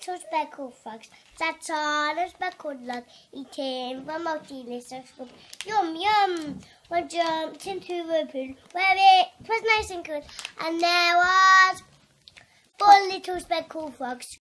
Turtles speckled frogs sat on a speckled log, eating from a delicious fruit. Yum, yum! One jumped into a pool where it was nice and cool, and there was four little speckled frogs